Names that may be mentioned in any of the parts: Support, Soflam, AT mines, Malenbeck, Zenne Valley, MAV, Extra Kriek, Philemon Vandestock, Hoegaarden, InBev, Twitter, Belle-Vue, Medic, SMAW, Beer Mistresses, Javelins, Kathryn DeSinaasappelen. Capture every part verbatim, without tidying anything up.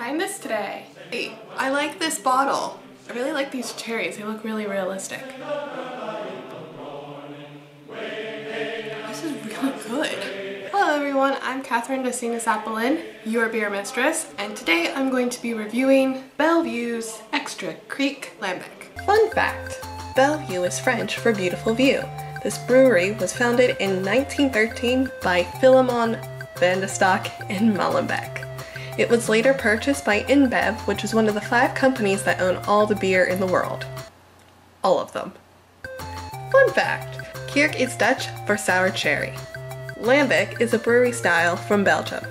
trying this today. I like this bottle. I really like these cherries. They look really realistic. This is really good. Hello everyone, I'm Kathryn DeSinaasappelen, your beer mistress, and today I'm going to be reviewing Belle-Vue's Extra Kriek Malenbeck. Fun fact, Belle-Vue is French for beautiful view. This brewery was founded in nineteen thirteen by Philemon Vandestock in Malenbeck. It was later purchased by InBev, which is one of the five companies that own all the beer in the world. All of them. Fun fact, Kriek is Dutch for sour cherry. Malenbeck is a brewery style from Belgium.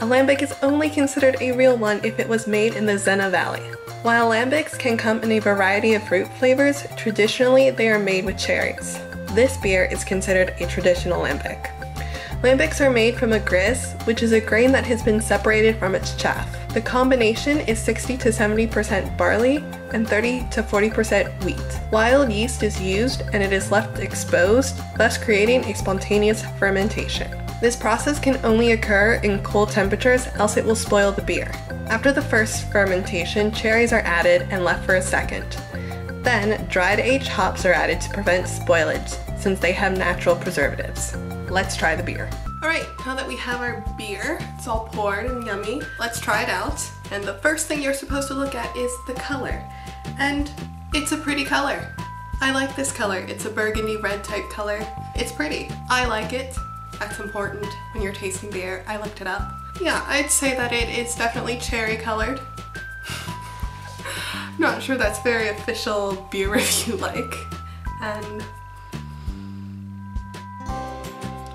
A Malenbeck is only considered a real one if it was made in the Zenne Valley. While Malenbecks can come in a variety of fruit flavors, traditionally they are made with cherries. This beer is considered a traditional Malenbeck. Malenbecks are made from a grist, which is a grain that has been separated from its chaff. The combination is sixty to seventy percent barley and thirty to forty percent wheat. Wild yeast is used and it is left exposed, thus creating a spontaneous fermentation. This process can only occur in cool temperatures, else it will spoil the beer. After the first fermentation, cherries are added and left for a second. Then, dried aged hops are added to prevent spoilage, since they have natural preservatives. Let's try the beer. All right, now that we have our beer, it's all poured and yummy, let's try it out. And the first thing you're supposed to look at is the color. And it's a pretty color. I like this color. It's a burgundy red type color. It's pretty. I like it. That's important when you're tasting beer. I looked it up. Yeah, I'd say that it is definitely cherry colored. Not sure that's very official beer review like. And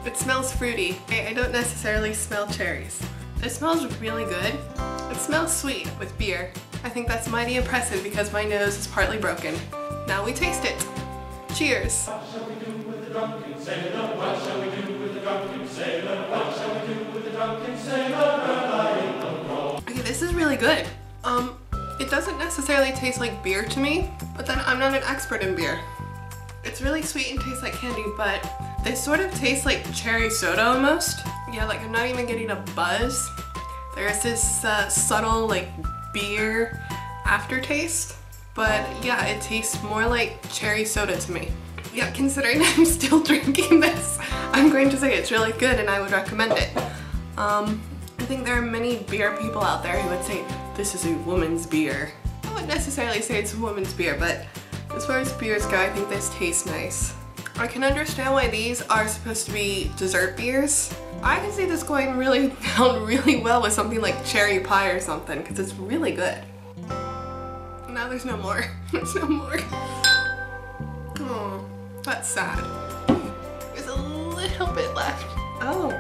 it smells fruity. I don't necessarily smell cherries. It smells really good. It smells sweet with beer. I think that's mighty impressive because my nose is partly broken. Now we taste it. Cheers. What shall we do with the drunken sailor? What shall we do with the drunken sailor? What shall we do with the drunken sailor? Okay, this is really good. Um, it doesn't necessarily taste like beer to me, but then I'm not an expert in beer. It's really sweet and tastes like candy, but they sort of taste like cherry soda almost. Yeah, like I'm not even getting a buzz. There's this uh, subtle like beer aftertaste, but yeah, it tastes more like cherry soda to me. Yeah, considering I'm still drinking this, I'm going to say it's really good and I would recommend it. Um, I think there are many beer people out there who would say, this is a woman's beer. I wouldn't necessarily say it's a woman's beer, but as far as beers go, I think this tastes nice. I can understand why these are supposed to be dessert beers. I can see this going really down really well with something like cherry pie or something because it's really good. Now there's no more. There's no more. Oh, that's sad. There's a little bit left. Oh.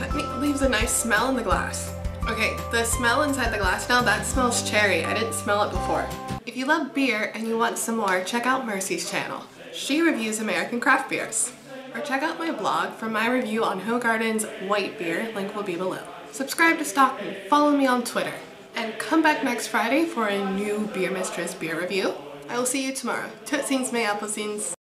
That leaves a nice smell in the glass. Okay, the smell inside the glass now, that smells cherry. I didn't smell it before. If you love beer and you want some more, check out Mercy's channel. She reviews American craft beers. Or check out my blog for my review on Hoegaarden's white beer, link will be below. Subscribe to stalk me, follow me on Twitter, and come back next Friday for a new Beer Mistress beer review. I will see you tomorrow. Totsiens, me appelsiens.